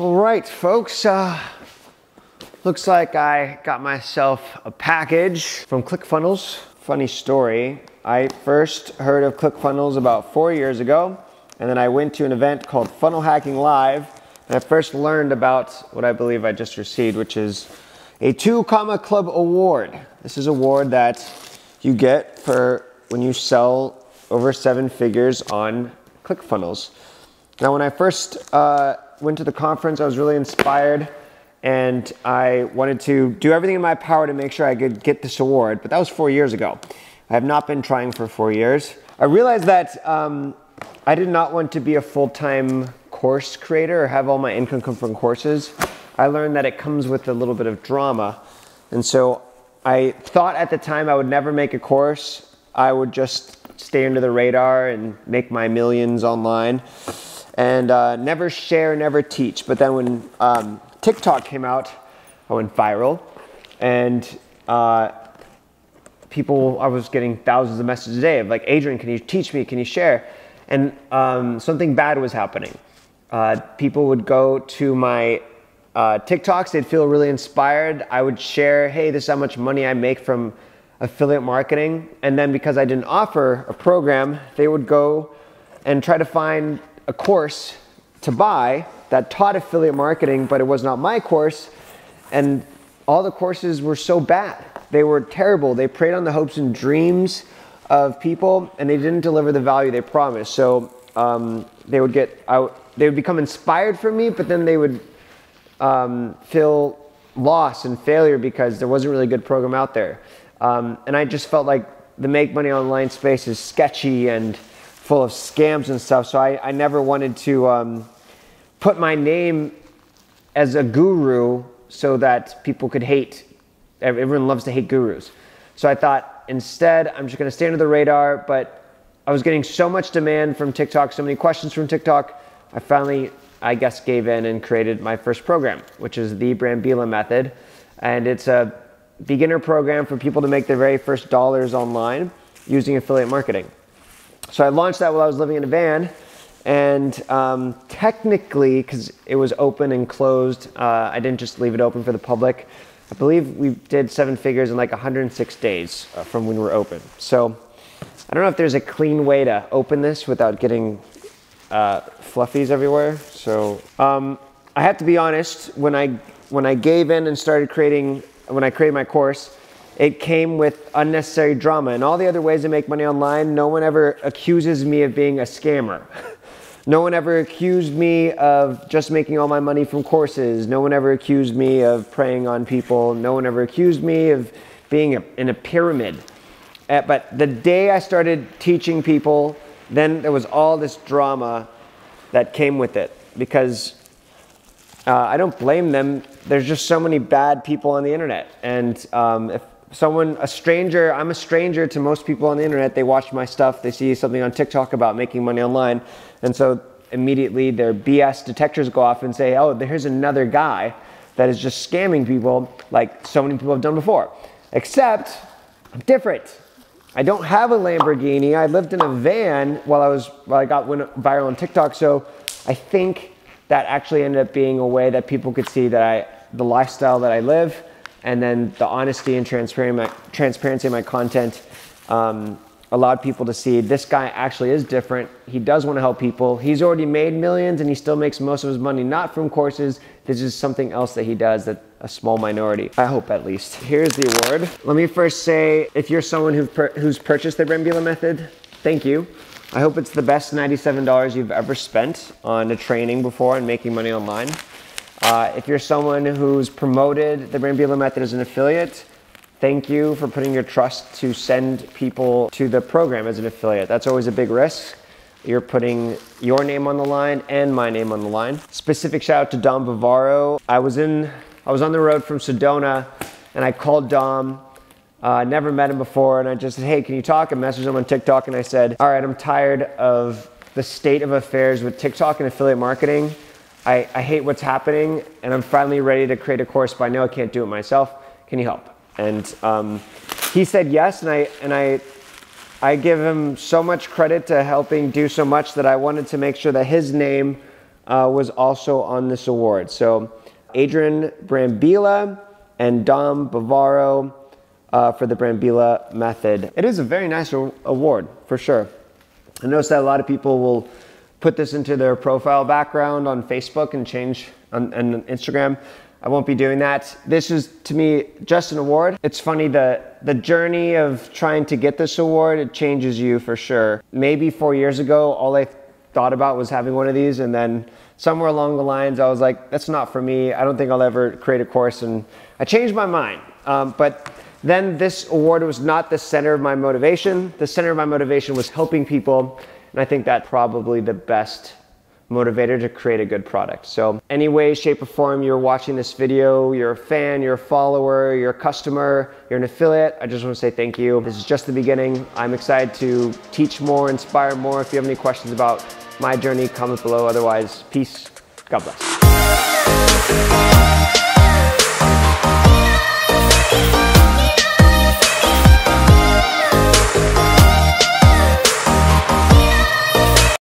All right, folks. Looks like I got myself a package from ClickFunnels. Funny story. I first heard of ClickFunnels about 4 years ago, and then I went to an event called Funnel Hacking Live, and I first learned about what I believe I just received, which is a 2 Comma Club Award. This is an award that you get for when you sell over 7 figures on ClickFunnels. Now, when I first went to the conference, I was really inspired, and I wanted to do everything in my power to make sure I could get this award, but that was 4 years ago. I have not been trying for 4 years. I realized that I did not want to be a full-time course creator or have all my income come from courses. I learned that it comes with a little bit of drama. And so I thought at the time I would never make a course. I would just stay under the radar and make my millions online and never share, never teach. But then when TikTok came out, I went viral, and I was getting thousands of messages a day of like, Adrian, can you teach me? Can you share? And something bad was happening. People would go to my TikToks, they'd feel really inspired. I would share, hey, this is how much money I make from affiliate marketing. And then because I didn't offer a program, they would go and try to find a course to buy that taught affiliate marketing, but it was not my course. And all the courses were so bad. They were terrible. They preyed on the hopes and dreams of people, and they didn't deliver the value they promised. So they would become inspired from me, but then they would feel loss and failure because there wasn't really a good program out there. And I just felt like the make money online space is sketchy and full of scams and stuff. So I never wanted to put my name as a guru so that people could hate. Everyone loves to hate gurus. So I thought, instead, I'm just gonna stay under the radar, but I was getting so much demand from TikTok, so many questions from TikTok, I finally, I guess, gave in and created my first program, which is the Brambila method. And it's a beginner program for people to make their very first dollars online using affiliate marketing. So I launched that while I was living in a van, and technically, because it was open and closed, I didn't just leave it open for the public. I believe we did 7 figures in like 106 days from when we were open. So I don't know if there's a clean way to open this without getting fluffies everywhere. So I have to be honest, when I gave in and started creating, when I created my course, it came with unnecessary drama. And all the other ways to make money online, no one ever accuses me of being a scammer. No one ever accused me of just making all my money from courses. No one ever accused me of preying on people. No one ever accused me of being in a pyramid. But the day I started teaching people, then there was all this drama that came with it, because I don't blame them. There's just so many bad people on the internet. And if someone, a stranger, I'm a stranger to most people on the internet. They watch my stuff. They see something on TikTok about making money online. And so immediately their BS detectors go off and say, oh, there's another guy that is just scamming people like so many people have done before. Except I'm different. I don't have a Lamborghini. I lived in a van while I went viral on TikTok. So I think that actually ended up being a way that people could see that the lifestyle that I live, and then the honesty and transparency in my content allowed people to see this guy actually is different. He does want to help people. He's already made millions, and he still makes most of his money not from courses. This is something else that he does that a small minority, I hope at least. Here's the award. Let me first say, if you're someone who's purchased the Brambila method, thank you. I hope it's the best $97 you've ever spent on a training before and making money online. If you're someone who's promoted the Brambila method as an affiliate, thank you for putting your trust to send people to the program as an affiliate. That's always a big risk. You're putting your name on the line and my name on the line. Specific shout out to Dom Bavaro. I was on the road from Sedona, and I called Dom. Never met him before, and I just said, hey, can you talk? I messaged him on TikTok, and I said, all right, I'm tired of the state of affairs with TikTok and affiliate marketing. I hate what's happening, and I'm finally ready to create a course, but I know I can't do it myself. Can you help? And he said yes, and I give him so much credit to helping do so much that I wanted to make sure that his name was also on this award. So Adrian Brambila and Dom Bavaro for the Brambila method. It is a very nice award, for sure. I noticed that a lot of people will put this into their profile background on Facebook and change on Instagram. I won't be doing that. This is, to me, just an award. It's funny, the journey of trying to get this award, it changes you for sure. Maybe 4 years ago, all I thought about was having one of these, and then somewhere along the lines, I was like, that's not for me. I don't think I'll ever create a course, and I changed my mind. But then this award was not the center of my motivation. The center of my motivation was helping people, and I think that's probably the best motivator to create a good product. So any way, shape, or form you're watching this video, you're a fan, you're a follower, you're a customer, you're an affiliate, I just want to say thank you. This is just the beginning. I'm excited to teach more, inspire more. If you have any questions about my journey, comment below. Otherwise, peace. God bless.